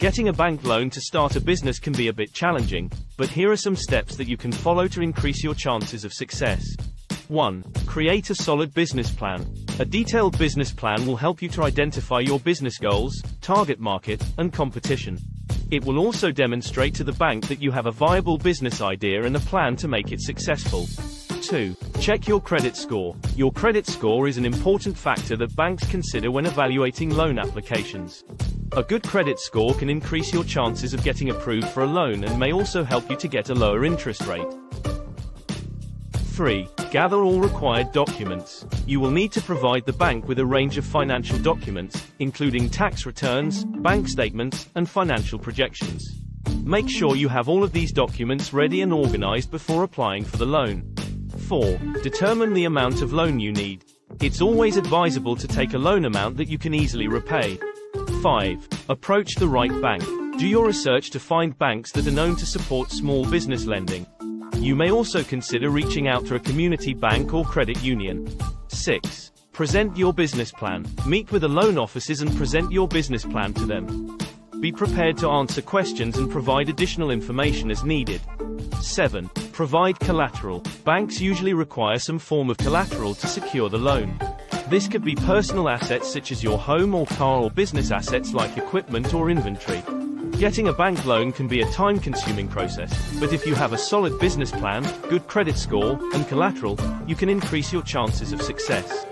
Getting a bank loan to start a business can be a bit challenging, but here are some steps that you can follow to increase your chances of success. 1. Create a solid business plan. A detailed business plan will help you to identify your business goals, target market, and competition. It will also demonstrate to the bank that you have a viable business idea and a plan to make it successful. 2. Check your credit score. Your credit score is an important factor that banks consider when evaluating loan applications. A good credit score can increase your chances of getting approved for a loan and may also help you to get a lower interest rate. 3. Gather all required documents. You will need to provide the bank with a range of financial documents, including tax returns, bank statements, and financial projections. Make sure you have all of these documents ready and organized before applying for the loan. 4. Determine the amount of loan you need. It's always advisable to take a loan amount that you can easily repay. 5. Approach the right bank. Do your research to find banks that are known to support small business lending. You may also consider reaching out to a community bank or credit union. 6. Present your business plan. Meet with the loan officers and present your business plan to them. Be prepared to answer questions and provide additional information as needed. 7. Provide collateral. Banks usually require some form of collateral to secure the loan. This could be personal assets such as your home or car, or business assets like equipment or inventory. Getting a bank loan can be a time-consuming process, but if you have a solid business plan, good credit score, and collateral, you can increase your chances of success.